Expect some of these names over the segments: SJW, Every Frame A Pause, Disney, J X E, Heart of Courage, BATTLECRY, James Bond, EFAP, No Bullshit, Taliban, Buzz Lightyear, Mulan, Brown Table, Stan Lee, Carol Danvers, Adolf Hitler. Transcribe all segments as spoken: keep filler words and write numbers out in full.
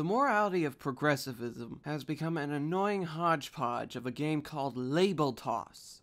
The morality of progressivism has become an annoying hodgepodge of a game called Label Toss,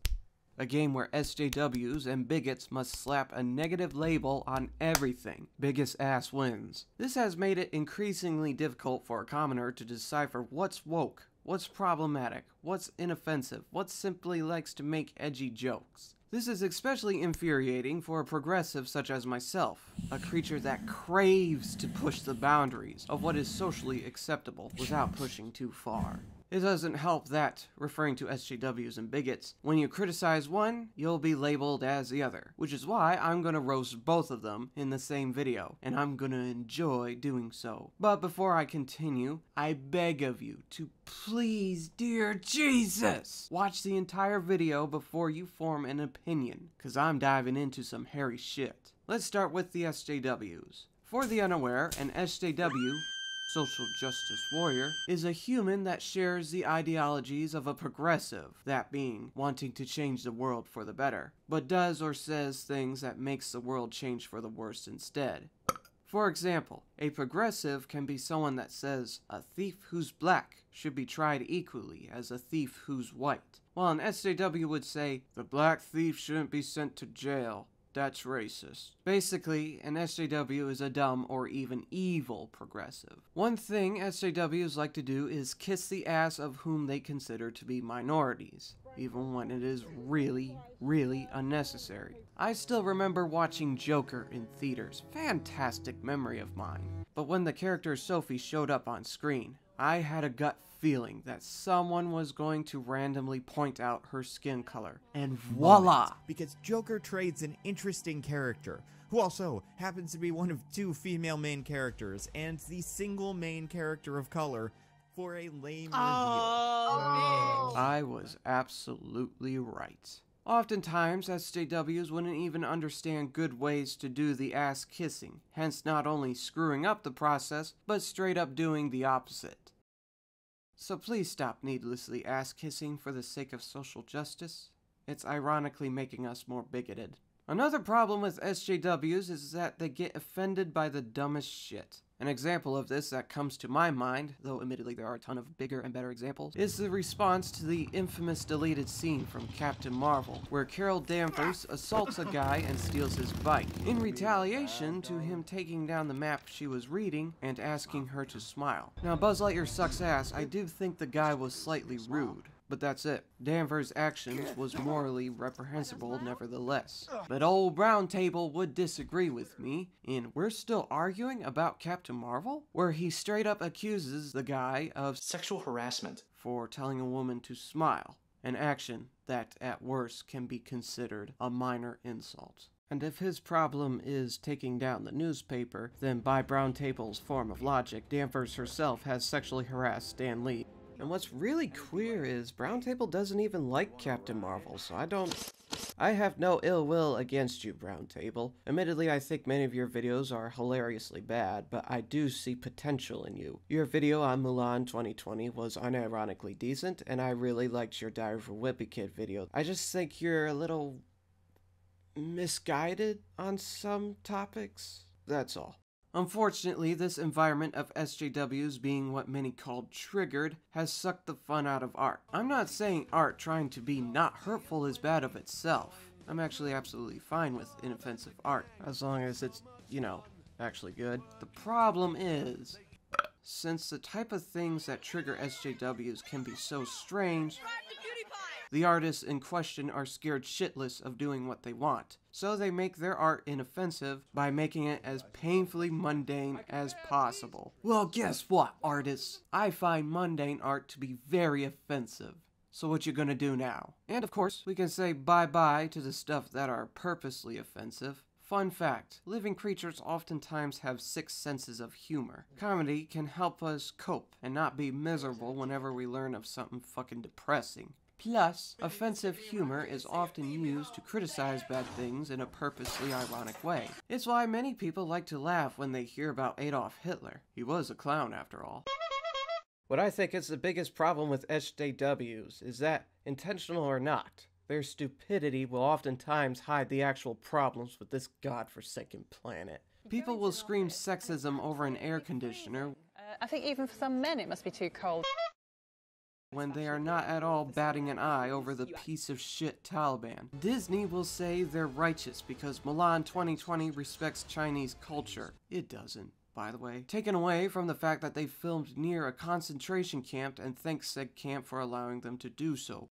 a game where S J Ws and bigots must slap a negative label on everything. Biggest ass wins. This has made it increasingly difficult for a commoner to decipher what's woke, what's problematic, what's inoffensive, what simply likes to make edgy jokes. This is especially infuriating for a progressive such as myself, a creature that craves to push the boundaries of what is socially acceptable without pushing too far. It doesn't help that, referring to S J Ws and bigots, when you criticize one, you'll be labeled as the other, which is why I'm gonna roast both of them in the same video, and I'm gonna enjoy doing so. But before I continue, I beg of you to please, dear Jesus, watch the entire video before you form an opinion, cause I'm diving into some hairy shit. Let's start with the S J Ws. For the unaware, an S J W, social justice warrior, is a human that shares the ideologies of a progressive, that being wanting to change the world for the better, but does or says things that makes the world change for the worse instead. For example, a progressive can be someone that says a thief who's black should be tried equally as a thief who's white, while an S J W would say, the black thief shouldn't be sent to jail. That's racist. Basically, an S J W is a dumb or even evil progressive. One thing S J Ws like to do is kiss the ass of whom they consider to be minorities, even when it is really, really unnecessary. I still remember watching Joker in theaters, fantastic memory of mine. But when the character Sophie showed up on screen, I had a gut feeling that someone was going to randomly point out her skin color, and voila! Because Joker trades an interesting character, who also happens to be one of two female main characters and the single main character of color, for a lame oh, reveal. Oh. I was absolutely right. Oftentimes, S J Ws wouldn't even understand good ways to do the ass kissing, hence not only screwing up the process, but straight up doing the opposite. So please stop needlessly ass kissing for the sake of social justice. It's ironically making us more bigoted. Another problem with S J Ws is that they get offended by the dumbest shit. An example of this that comes to my mind, though admittedly there are a ton of bigger and better examples, is the response to the infamous deleted scene from Captain Marvel, where Carol Danvers assaults a guy and steals his bike, in retaliation to him taking down the map she was reading and asking her to smile. Now, Buzz Lightyear sucks ass, I do think the guy was slightly rude. But that's it. Danvers' actions was morally reprehensible nevertheless. But old Brown Table would disagree with me, and we're still arguing about Captain Marvel? Where he straight up accuses the guy of sexual harassment for telling a woman to smile, an action that at worst can be considered a minor insult. And if his problem is taking down the newspaper, then by Brown Table's form of logic, Danvers herself has sexually harassed Stan Lee. And what's really queer is Brown Table doesn't even like Captain Marvel, so I don't... I have no ill will against you, Brown Table. Admittedly, I think many of your videos are hilariously bad, but I do see potential in you. Your video on Mulan twenty twenty was unironically decent, and I really liked your Diary of a Wimpy Kid video. I just think you're a little... misguided on some topics. That's all. Unfortunately, this environment of S J Ws being what many called triggered has sucked the fun out of art. I'm not saying art trying to be not hurtful is bad of itself. I'm actually absolutely fine with inoffensive art, as long as it's, you know, actually good. The problem is, since the type of things that trigger S J Ws can be so strange, the artists in question are scared shitless of doing what they want, so they make their art inoffensive by making it as painfully mundane as possible. Well, guess what, artists? I find mundane art to be very offensive. So what you gonna do now? And of course, we can say bye-bye to the stuff that are purposely offensive. Fun fact, living creatures oftentimes have six senses of humor. Comedy can help us cope and not be miserable whenever we learn of something fucking depressing. Plus, offensive humor is often used to criticize bad things in a purposely ironic way. It's why many people like to laugh when they hear about Adolf Hitler. He was a clown, after all. What I think is the biggest problem with S J Ws is that, intentional or not, their stupidity will oftentimes hide the actual problems with this godforsaken planet. People will scream sexism over an air conditioner, I think even for some men it must be too cold. When they are not at all batting an eye over the piece of shit Taliban. Disney will say they're righteous because Milan twenty twenty respects Chinese culture. It doesn't, by the way. Taken away from the fact that they filmed near a concentration camp and thanks said camp for allowing them to do so.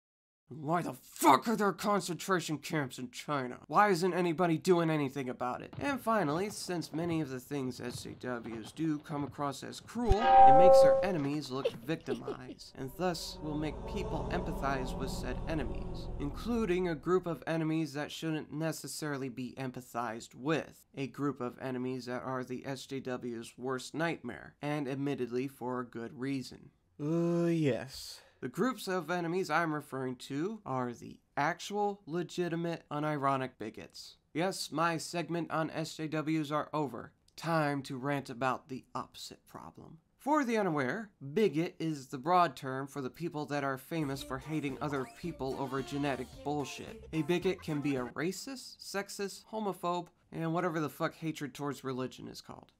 Why the fuck are there concentration camps in China? Why isn't anybody doing anything about it? And finally, since many of the things S J Ws do come across as cruel, it makes their enemies look victimized, and thus will make people empathize with said enemies, including a group of enemies that shouldn't necessarily be empathized with, a group of enemies that are the S J W's worst nightmare, and admittedly for a good reason. Uh, yes. The groups of enemies I'm referring to are the actual, legitimate, unironic bigots. Yes, my segment on S J Ws are over. Time to rant about the opposite problem. For the unaware, bigot is the broad term for the people that are famous for hating other people over genetic bullshit. A bigot can be a racist, sexist, homophobe, and whatever the fuck hatred towards religion is called.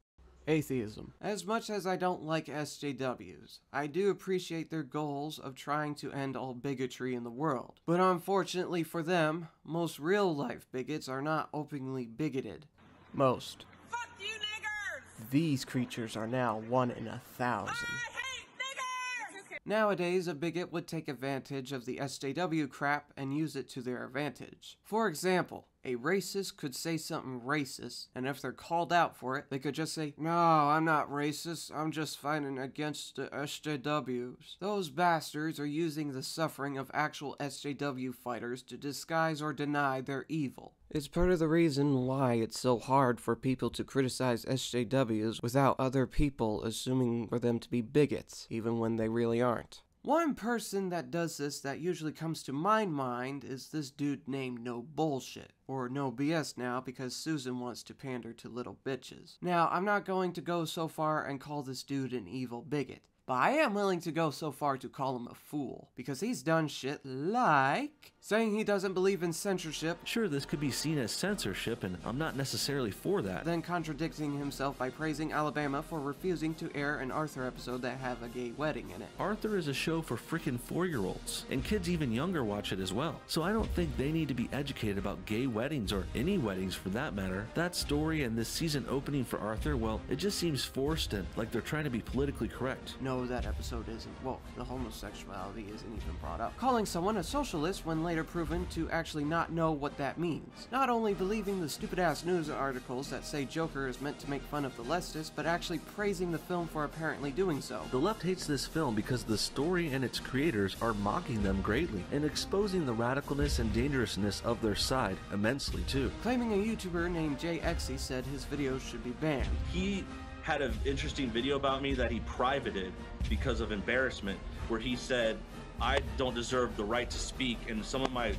Atheism. As much as I don't like S J Ws, I do appreciate their goals of trying to end all bigotry in the world. But unfortunately for them, most real-life bigots are not openly bigoted. Most. Fuck you, niggers! These creatures are now one in a thousand. I hate niggers! Okay. Nowadays, a bigot would take advantage of the S J W crap and use it to their advantage. For example, a racist could say something racist, and if they're called out for it, they could just say, "No, I'm not racist, I'm just fighting against the S J Ws." Those bastards are using the suffering of actual S J W fighters to disguise or deny their evil. It's part of the reason why it's so hard for people to criticize S J Ws without other people assuming for them to be bigots, even when they really aren't. One person that does this that usually comes to my mind is this dude named No Bullshit, or No B S now because Susan wants to pander to little bitches. Now, I'm not going to go so far and call this dude an evil bigot, but I am willing to go so far to call him a fool, because he's done shit like saying he doesn't believe in censorship. Sure, this could be seen as censorship, and I'm not necessarily for that. Then contradicting himself by praising Alabama for refusing to air an Arthur episode that have a gay wedding in it. Arthur is a show for frickin' four-year-olds, and kids even younger watch it as well. So I don't think they need to be educated about gay weddings, or any weddings for that matter. That story and this season opening for Arthur, well, it just seems forced and like they're trying to be politically correct. No, that episode isn't woke. The homosexuality isn't even brought up. Calling someone a socialist when later proven to actually not know what that means. Not only believing the stupid-ass news articles that say Joker is meant to make fun of the leftists, but actually praising the film for apparently doing so. The left hates this film because the story and its creators are mocking them greatly, and exposing the radicalness and dangerousness of their side immensely too. Claiming a YouTuber named J X E said his videos should be banned. He had an interesting video about me that he privated because of embarrassment, where he said, "I don't deserve the right to speak, and some of my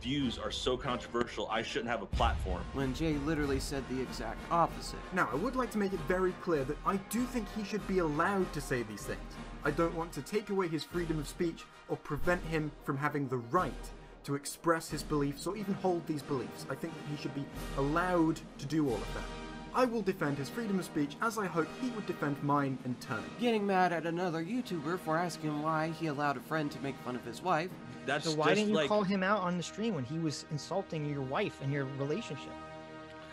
views are so controversial, I shouldn't have a platform." When Jay literally said the exact opposite. Now, I would like to make it very clear that I do think he should be allowed to say these things. I don't want to take away his freedom of speech or prevent him from having the right to express his beliefs or even hold these beliefs. I think that he should be allowed to do all of that. I will defend his freedom of speech as I hope he would defend mine in turn. Getting mad at another YouTuber for asking why he allowed a friend to make fun of his wife. That's so why just didn't you like... call him out on the stream when he was insulting your wife and your relationship?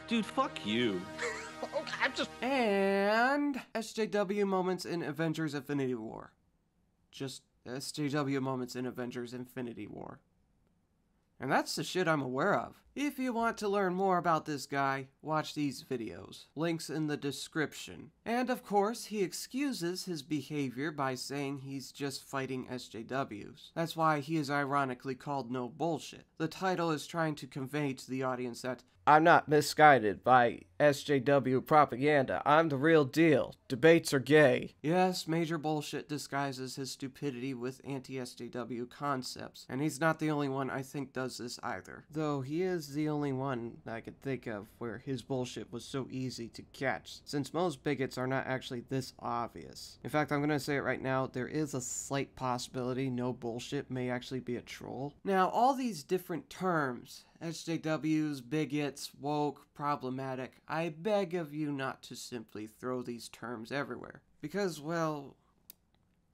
Dude, fuck you. Okay, I'm just... And S J W moments in Avengers Infinity War. Just S J W moments in Avengers Infinity War. And that's the shit I'm aware of. If you want to learn more about this guy, watch these videos. Links in the description. And of course, he excuses his behavior by saying he's just fighting S J Ws. That's why he is ironically called No Bullshit. The title is trying to convey to the audience that I'm not misguided by S J W propaganda. I'm the real deal. Debates are gay. Yes, Major Bullshit disguises his stupidity with anti-S J W concepts, and he's not the only one I think does this either. Though he is the only one I could think of where his bullshit was so easy to catch, since most bigots are not actually this obvious. In fact, I'm gonna say it right now, there is a slight possibility No Bullshit may actually be a troll. Now, all these different terms, S J Ws, bigots, woke, problematic, I beg of you not to simply throw these terms everywhere. Because, well,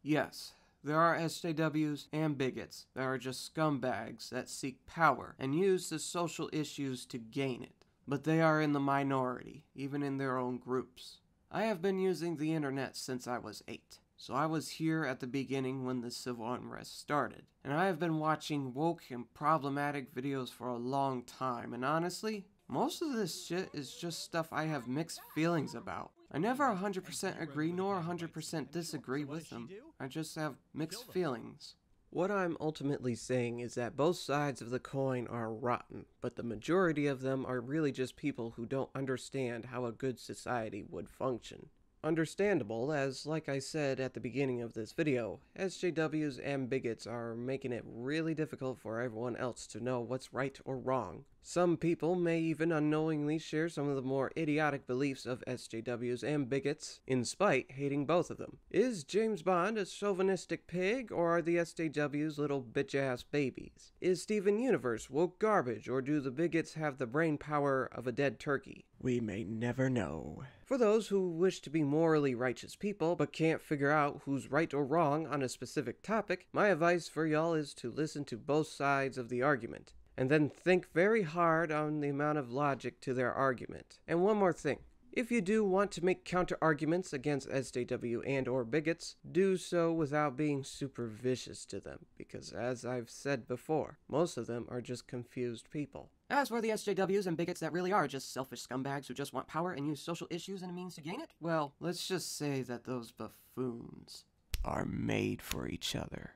yes, there are S J Ws and bigots that are just scumbags that seek power and use the social issues to gain it. But they are in the minority, even in their own groups. I have been using the internet since I was eight, so I was here at the beginning when the civil unrest started. And I have been watching woke and problematic videos for a long time, and honestly, most of this shit is just stuff I have mixed feelings about. I never one hundred percent agree nor one hundred percent disagree with them. I just have mixed feelings. What I'm ultimately saying is that both sides of the coin are rotten, but the majority of them are really just people who don't understand how a good society would function. Understandable, as like I said at the beginning of this video, S J Ws and bigots are making it really difficult for everyone else to know what's right or wrong. Some people may even unknowingly share some of the more idiotic beliefs of S J Ws and bigots, in spite hating both of them. Is James Bond a chauvinistic pig, or are the S J Ws little bitch-ass babies? Is Steven Universe woke garbage, or do the bigots have the brain power of a dead turkey? We may never know. For those who wish to be morally righteous people, but can't figure out who's right or wrong on a specific topic, my advice for y'all is to listen to both sides of the argument, and then think very hard on the amount of logic to their argument. And one more thing. If you do want to make counter-arguments against S J W and or bigots, do so without being super vicious to them, because as I've said before, most of them are just confused people. As for the S J Ws and bigots that really are just selfish scumbags who just want power and use social issues and a means to gain it, well, let's just say that those buffoons are made for each other.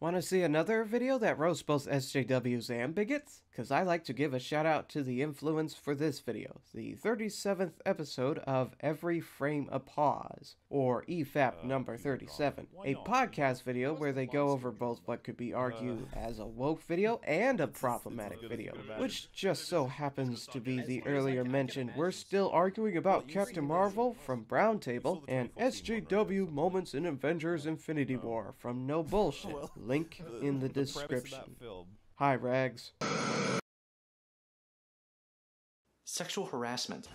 Want to see another video that roasts both S J Ws and bigots? Cause I like to give a shout out to the influence for this video, the thirty-seventh episode of Every Frame A Pause, or E F A P uh, number thirty-seven, a podcast video where they go over both what could be argued uh, as a woke video and a problematic video, which just so happens to be the earlier mentioned We're Still Arguing About Captain Marvel from Brown Table and S J W Moments in Avengers Infinity War from No Bullshit. Link in the, the description. Hi, Rags. Sexual harassment.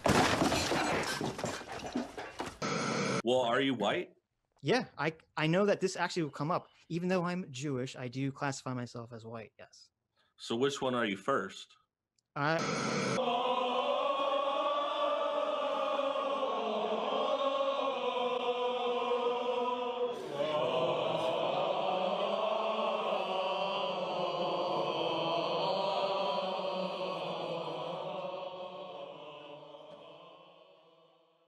Well, are you white? Yeah, I, I know that this actually will come up. Even though I'm Jewish, I do classify myself as white, yes. So which one are you first? I...